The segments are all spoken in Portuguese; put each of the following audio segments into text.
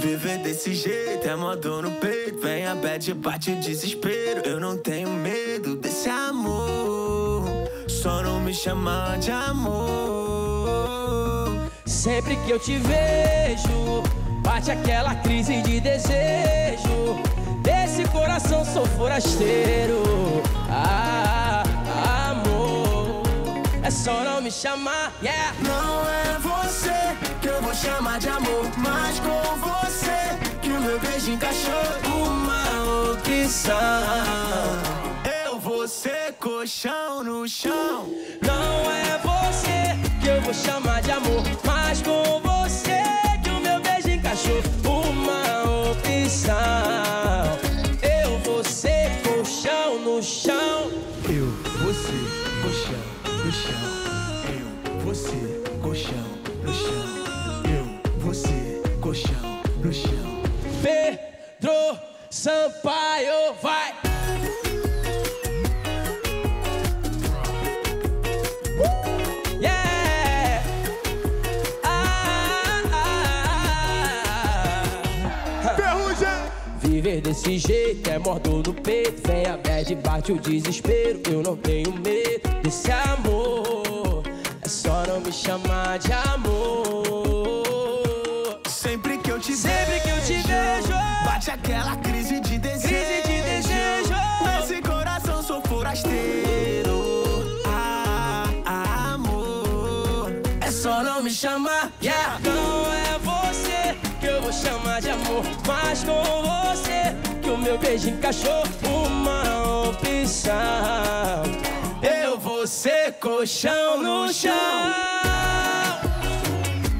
Viver desse jeito é mó dor no peito. Vem a bad, bate o desespero. Eu não tenho medo desse amor, só não me chama de amor. Sempre que eu te vejo, bate aquela crise de desejo. Desse coração sou forasteiro. Amor, é só não me chamar, yeah. Não é você que eu vou chamar de amor, mas com você que o meu beijo encaixou. Uma opção, eu vou ser colchão no chão. Não é você que eu vou chamar de amor, mas com você que o meu beijo encaixou. Uma opção, eu vou ser colchão no chão. Eu vou ser colchão no chão. Eu vou ser colchão no chão. Eu vou ser colchão no chão. Pedro Sampaio, vai! Yeah! Ferrugem! Viver desse jeito é mordor no peito. Vem a bad, bate o desespero. Eu não tenho medo desse amor, é só não me chamar de amor. Sempre que eu te vejo, bate aquela crise de desejo. Nesse coração sou forasteiro. Amor, é só não me chamar, yeah. Não é você que eu vou chamar de amor, mas com você que o meu beijo encaixou. Uma opção, eu vou ser colchão no chão.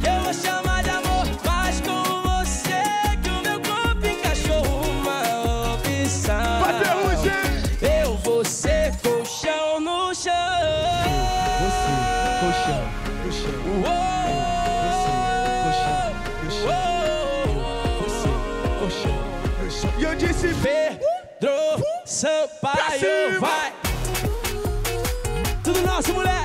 Eu vou chamar de amor, mas com você que o meu corpo encaixou. Uma opção, eu vou ser colchão no chão. Você, colchão no chão. E eu disse Pedro Sampaio, vai! Tudo nosso, mulher!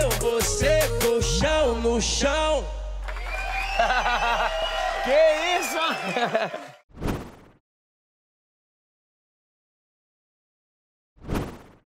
Eu vou ser colchão no chão. Que isso?